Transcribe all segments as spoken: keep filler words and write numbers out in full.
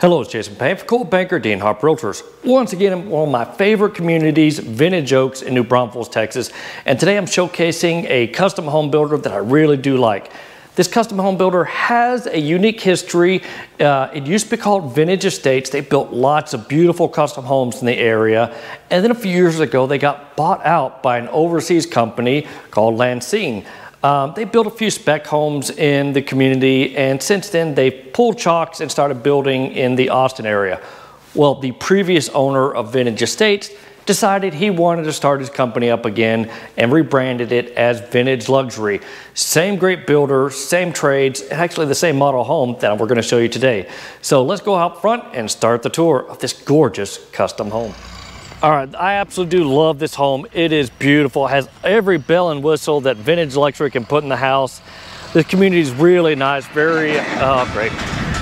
Hello, it's Jason Payne for Coldwell Banker, D'Ann Harper Realtors. Once again, I'm in one of my favorite communities, Vintage Oaks in New Braunfels, Texas. And today I'm showcasing a custom home builder that I really do like. This custom home builder has a unique history. Uh, it used to be called Vintage Estates. They built lots of beautiful custom homes in the area. And then a few years ago, they got bought out by an overseas company called Lansing. Um, they built a few spec homes in the community, and since then they pulled chocks and started building in the Austin area. Well, the previous owner of Vintage Estates decided he wanted to start his company up again and rebranded it as Vintage Luxury. Same great builder, same trades, and actually the same model home that we're going to show you today. So let's go out front and start the tour of this gorgeous custom home. All right, I absolutely do love this home. It is beautiful. It has every bell and whistle that Vintage Luxury can put in the house. The community is really nice, very uh, great.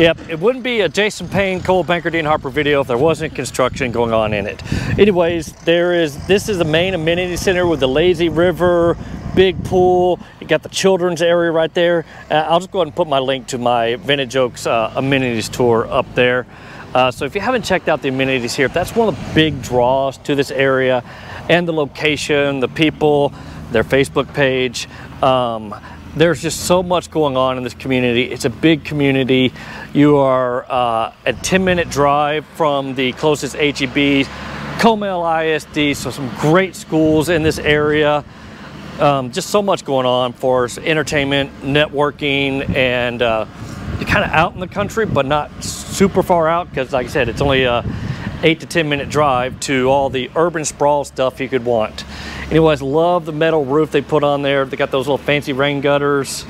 Yep, it wouldn't be a Jason Payne, Coldwell Banker, D'Ann Harper video if there wasn't construction going on in it. Anyways, there is. This is the main amenity center with the Lazy River, big pool. You got the children's area right there. Uh, I'll just go ahead and put my link to my Vintage Oaks uh, amenities tour up there. Uh, so if you haven't checked out the amenities here, that's one of the big draws to this area, and the location, the people, their Facebook page. Um, there's just so much going on in this community. It's a big community. You are uh, a ten minute drive from the closest H E B, Comal I S D, so some great schools in this area. Um, just so much going on for us, entertainment, networking, and uh, you're kind of out in the country, but not super far out, because like I said, it's only a eight to ten minute drive to all the urban sprawl stuff you could want. Anyways, love the metal roof they put on there. They got those little fancy rain gutters.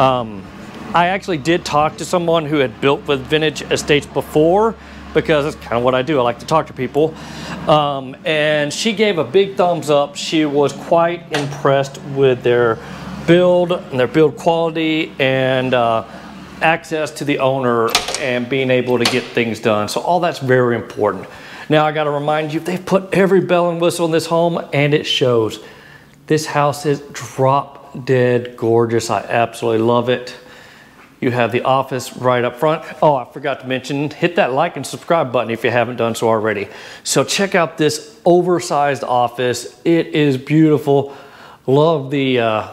Um, I actually did talk to someone who had built with Vintage Estates before, because that's kind of what I do. I like to talk to people. Um, and she gave a big thumbs up. She was quite impressed with their build and their build quality, and uh, access to the owner and being able to get things done. So all that's very important. Now I got to remind you, they've put every bell and whistle in this home, and it shows. This house is drop dead gorgeous. I absolutely love it. You have the office right up front. Oh, I forgot to mention, hit that like and subscribe button if you haven't done so already. So check out this oversized office. It is beautiful. Love the uh,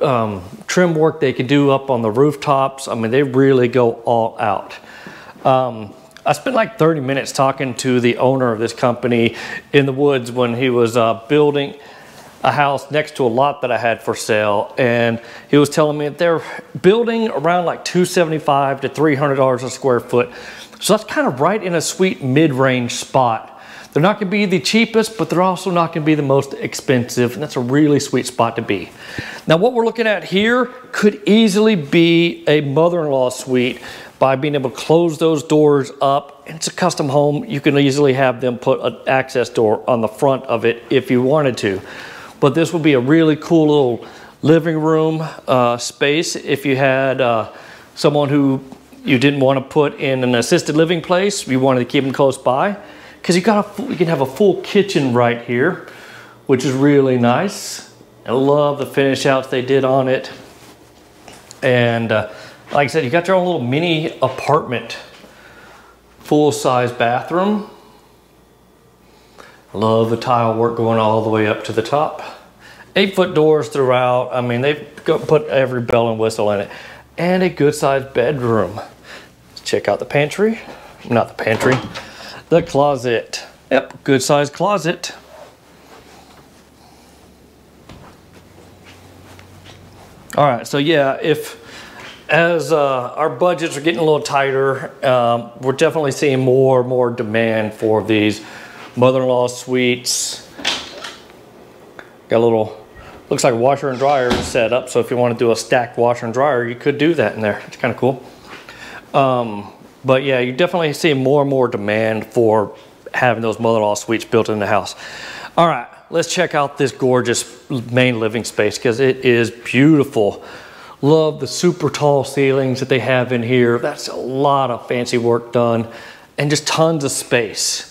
Um, trim work they can do up on the rooftops. I mean, they really go all out. Um, I spent like thirty minutes talking to the owner of this company in the woods when he was uh, building a house next to a lot that I had for sale, and he was telling me that they're building around like two seventy-five to three hundred dollars a square foot. So that's kind of right in a sweet mid-range spot. They're not going to be the cheapest, but they're also not going to be the most expensive, and that's a really sweet spot to be. Now, what we're looking at here could easily be a mother-in-law suite by being able to close those doors up. It's a custom home. You can easily have them put an access door on the front of it if you wanted to. But this would be a really cool little living room uh, space if you had uh, someone who you didn't want to put in an assisted living place. You wanted to keep them close by. Because you got a, you can have a full kitchen right here, which is really nice. I love the finish outs they did on it. And uh, like I said, you got your own little mini apartment, full-size bathroom. Love the tile work going all the way up to the top. Eight-foot doors throughout. I mean, they've put every bell and whistle in it. And a good-sized bedroom. Let's check out the pantry. Not the pantry. The closet. Yep, good sized closet. All right, so yeah, if as uh, our budgets are getting a little tighter, um, we're definitely seeing more and more demand for these mother-in-law suites. Got a little, looks like a washer and dryer set up, so if you want to do a stacked washer and dryer, you could do that in there. It's kind of cool. Um, But yeah, you definitely see more and more demand for having those mother-in-law suites built in the house. All right, let's check out this gorgeous main living space, because it is beautiful. Love the super tall ceilings that they have in here. That's a lot of fancy work done, and just tons of space.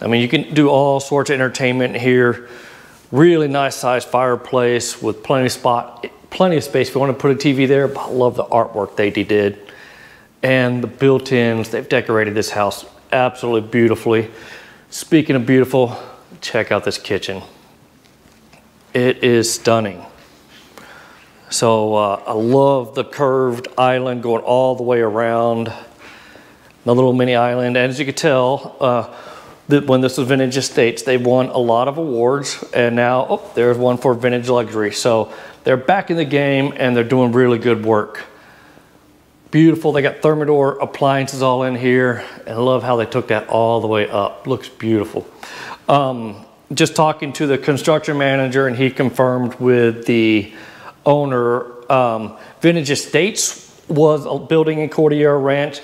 I mean, you can do all sorts of entertainment here. Really nice sized fireplace with plenty of spot, plenty of space if you want to put a T V there. But I love the artwork they did. and the built-ins, they've decorated this house absolutely beautifully. Speaking of beautiful, check out this kitchen. It is stunning. So uh, I love the curved island going all the way around the little mini island. And as you can tell, uh, that when this was Vintage Estates, they won a lot of awards, and now oh, there's one for Vintage Luxury. So they're back in the game and they're doing really good work. Beautiful, they got Thermador appliances all in here, and I love how they took that all the way up. Looks beautiful. Um, just talking to the construction manager, and he confirmed with the owner, um, Vintage Estates was a building in Cordillera Ranch.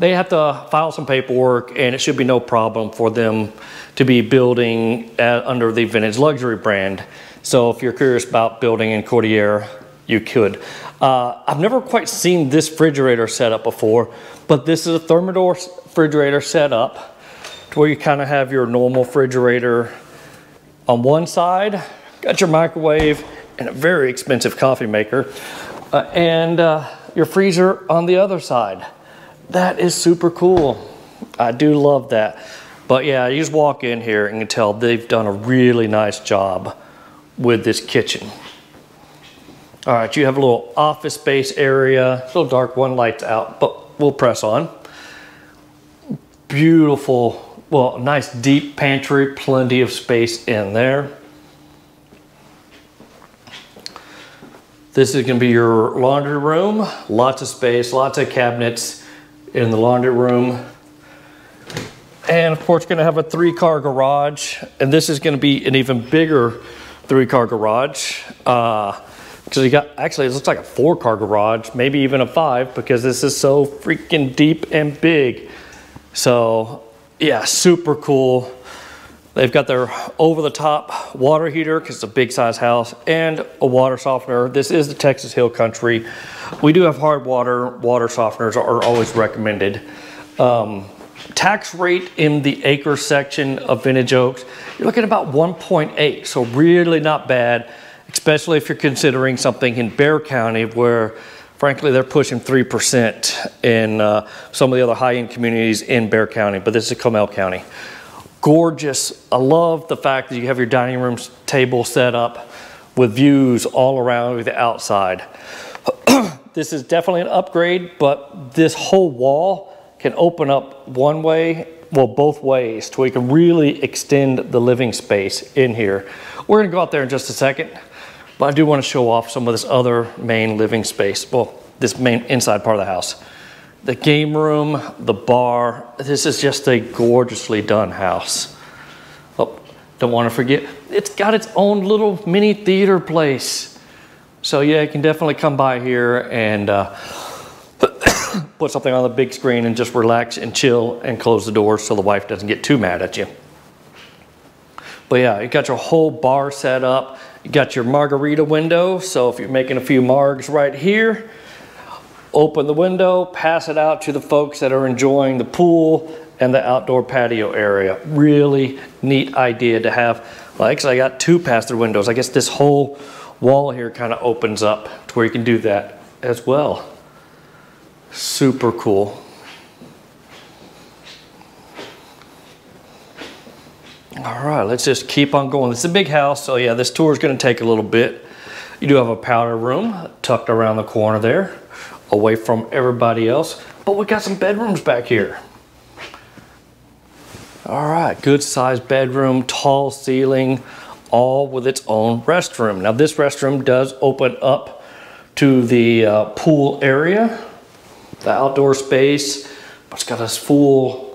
They have to file some paperwork, and it should be no problem for them to be building at, under the Vintage Luxury brand. So if you're curious about building in Cordillera, you could. Uh, I've never quite seen this refrigerator setup before, but this is a Thermador refrigerator setup to where you kind of have your normal refrigerator on one side, got your microwave and a very expensive coffee maker, uh, and uh, your freezer on the other side. That is super cool. I do love that. But yeah, you just walk in here and you can tell they've done a really nice job with this kitchen. All right, you have a little office space area. It's a little dark, one light's out, but we'll press on. Beautiful, well, nice deep pantry, plenty of space in there. This is gonna be your laundry room. Lots of space, lots of cabinets in the laundry room. And of course, you're gonna have a three-car garage, and this is gonna be an even bigger three-car garage. Uh, Because you got, actually, it looks like a four car garage, maybe even a five, because this is so freaking deep and big. So, yeah, super cool. They've got their over the top water heater, because it's a big size house, and a water softener. This is the Texas Hill Country. We do have hard water, water softeners are always recommended. Um, tax rate in the acre section of Vintage Oaks, you're looking at about one point eight, so really not bad. Especially if you're considering something in Bexar County where, frankly, they're pushing three percent in uh, some of the other high-end communities in Bexar County, but this is Comal County. Gorgeous. I love the fact that you have your dining room table set up with views all around the outside. This is definitely an upgrade, but this whole wall can open up one way, well, both ways, so we can really extend the living space in here. We're gonna go out there in just a second. But I do want to show off some of this other main living space. Well, this main inside part of the house. The game room, the bar. This is just a gorgeously done house. Oh, don't want to forget. It's got its own little mini theater place. So yeah, you can definitely come by here and uh, put something on the big screen and just relax and chill and close the door so the wife doesn't get too mad at you. But yeah, you got your whole bar set up. You got your margarita window, so if you're making a few margs right here, open the window, pass it out to the folks that are enjoying the pool and the outdoor patio area. Really neat idea to have. Well, actually, I got two pass-through windows. I guess this whole wall here kind of opens up to where you can do that as well. Super cool. All right, let's just keep on going. This is a big house, so yeah, this tour is going to take a little bit. You do have a powder room tucked around the corner there, away from everybody else. But we got some bedrooms back here. All right, good sized bedroom, tall ceiling, all with its own restroom. Now this restroom does open up to the uh, pool area, the outdoor space, but it's got this full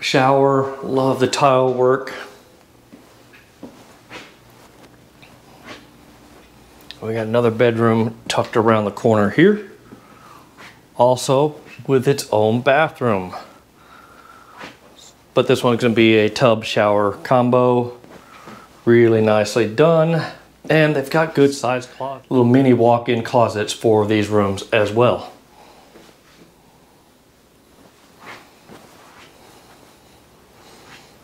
shower. Love the tile work. We got another bedroom tucked around the corner here, also with its own bathroom. But this one's going to be a tub shower combo. Really nicely done. And they've got good sized closets, little mini walk-in closets for these rooms as well.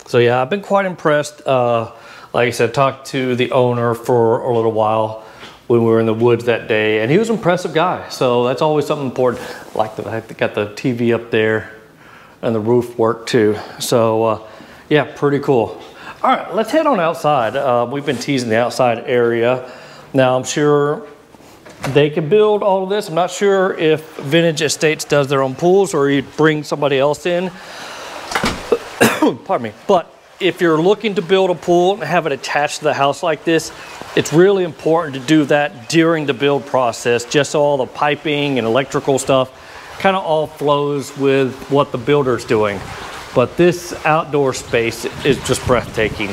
So yeah, I've been quite impressed. Uh, like I said, talked to the owner for a little while. when we were in the woods that day, and he was an impressive guy, so that's always something important. I like the fact that got the T V up there and the roof work too, so uh, yeah, pretty cool. All right, let's head on outside. Uh, we've been teasing the outside area. Now, I'm sure they can build all of this. I'm not sure if Vintage Estates does their own pools or you bring somebody else in. Pardon me. But if you're looking to build a pool and have it attached to the house like this, it's really important to do that during the build process, just so all the piping and electrical stuff kind of all flows with what the builder's doing. But this outdoor space is just breathtaking.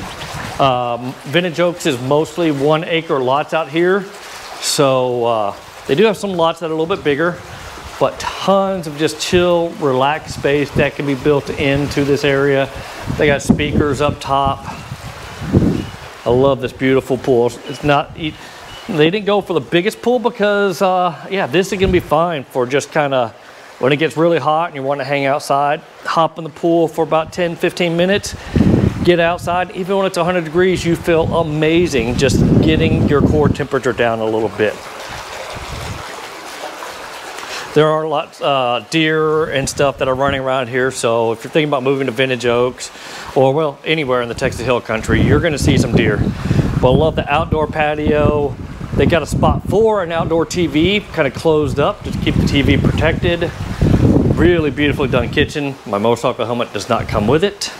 Um, Vintage Oaks is mostly one acre lots out here. So uh, they do have some lots that are a little bit bigger, but tons of just chill, relaxed space that can be built into this area. They got speakers up top. I love this beautiful pool. It's not, they didn't go for the biggest pool because uh, yeah, this is gonna be fine for just kind of, when it gets really hot and you want to hang outside, hop in the pool for about ten, fifteen minutes, get outside. Even when it's one hundred degrees, you feel amazing just getting your core temperature down a little bit. There are lots of uh, deer and stuff that are running around here, so if you're thinking about moving to Vintage Oaks or, well, anywhere in the Texas Hill Country, you're going to see some deer. But I love the outdoor patio. They got a spot for an outdoor T V, kind of closed up to keep the T V protected. Really beautifully done kitchen. My motorcycle helmet does not come with it.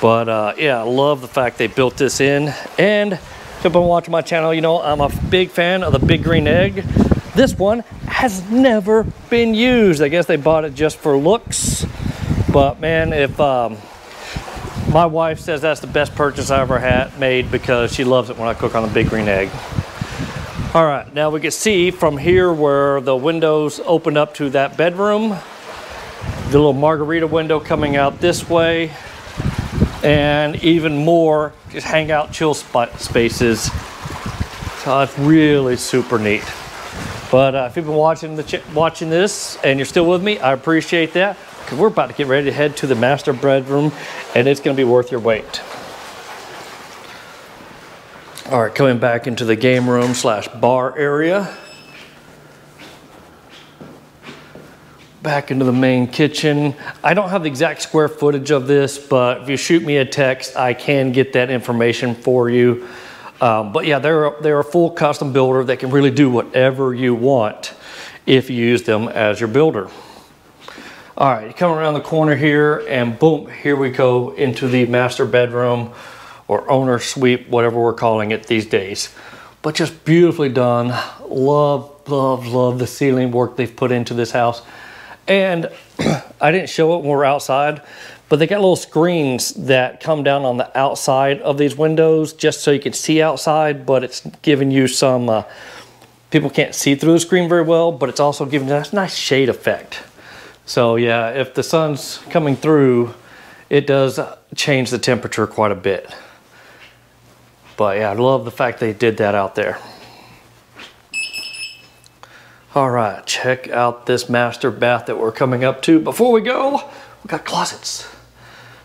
But uh, yeah, I love the fact they built this in. And if you've been watching my channel, you know I'm a big fan of the Big Green Egg. This one has never been used. I guess they bought it just for looks. But man, if um, my wife says that's the best purchase I ever had made because she loves it when I cook on the Big Green Egg. All right, now we can see from here where the windows open up to that bedroom. The little margarita window coming out this way. And even more just hangout chill spot spaces. So it's really super neat. But uh, if you've been watching, the ch watching this and you're still with me, I appreciate that. Because we're about to get ready to head to the master bedroom and it's going to be worth your wait. All right, coming back into the game room slash bar area. Back into the main kitchen. I don't have the exact square footage of this, but if you shoot me a text, I can get that information for you. Um, but yeah, they're, they're a full custom builder that can really do whatever you want if you use them as your builder. All right, you come around the corner here and boom, here we go into the master bedroom, or owner suite, whatever we're calling it these days. But just beautifully done. Love, love, love the ceiling work they've put into this house. And I didn't show it when we were outside, but they got little screens that come down on the outside of these windows just so you can see outside, but it's giving you some, uh, people can't see through the screen very well, but it's also giving you that nice shade effect. So yeah, if the sun's coming through, it does change the temperature quite a bit. But yeah, I love the fact they did that out there. All right, check out this master bath that we're coming up to. Before we go, we got closets.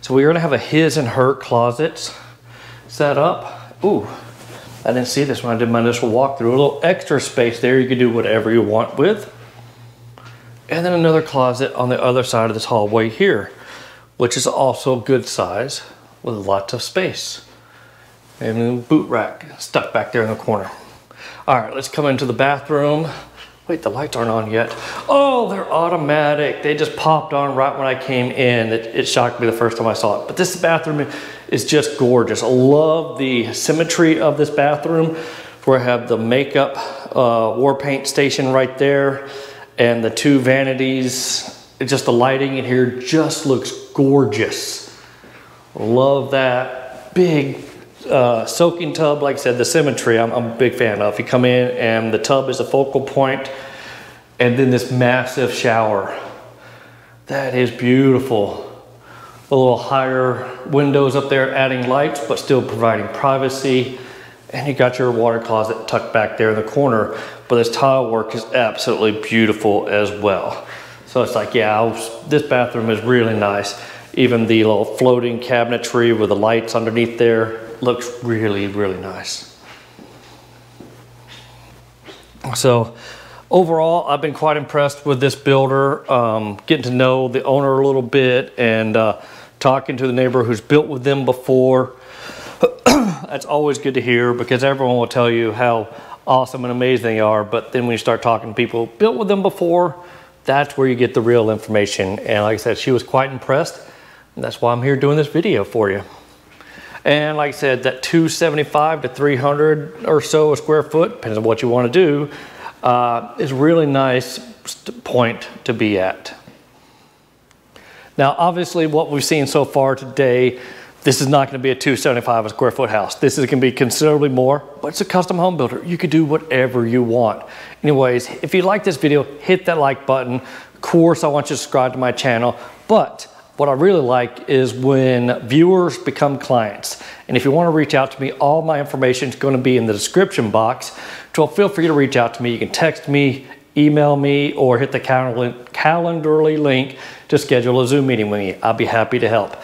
So we're gonna have a his and her closets set up. Ooh, I didn't see this when I did my initial walkthrough. A little extra space there you can do whatever you want with. And then another closet on the other side of this hallway here, which is also good size with lots of space. And a boot rack stuck back there in the corner. All right, let's come into the bathroom. Wait, the lights aren't on yet. Oh, they're automatic. They just popped on right when I came in. It, it shocked me the first time I saw it. But this bathroom is just gorgeous. I love the symmetry of this bathroom. Where I have the makeup uh, war paint station right there and the two vanities. It's just the lighting in here just looks gorgeous. Love that big uh, soaking tub. Like I said, the symmetry I'm, I'm a big fan of. You come in and the tub is a focal point, and then this massive shower. That is beautiful. A little higher windows up there adding lights, but still providing privacy. And you got your water closet tucked back there in the corner, but this tile work is absolutely beautiful as well. So it's like, yeah, was, this bathroom is really nice. Even the little floating cabinetry with the lights underneath there looks really, really nice. So overall, I've been quite impressed with this builder, um, getting to know the owner a little bit and uh, talking to the neighbor who's built with them before. That's always good to hear, because everyone will tell you how awesome and amazing they are, but then when you start talking to people built with them before, that's where you get the real information. And like I said, she was quite impressed, and that's why I'm here doing this video for you. And like I said, that two seventy-five to three hundred or so a square foot, depends on what you want to do, uh, is a really nice point to be at. Now, obviously what we've seen so far today, this is not going to be a two seventy-five a square foot house. This is going to be considerably more, but it's a custom home builder. You could do whatever you want. Anyways, if you like this video, hit that like button. Of course, I want you to subscribe to my channel, but what I really like is when viewers become clients. And if you want to reach out to me, all my information is going to be in the description box. So feel free to reach out to me. You can text me, email me, or hit the Calendly link to schedule a Zoom meeting with me. I'll be happy to help.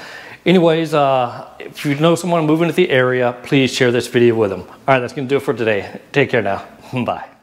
Anyways, uh, if you know someone moving to the area, please share this video with them. All right, that's going to do it for today. Take care now. Bye.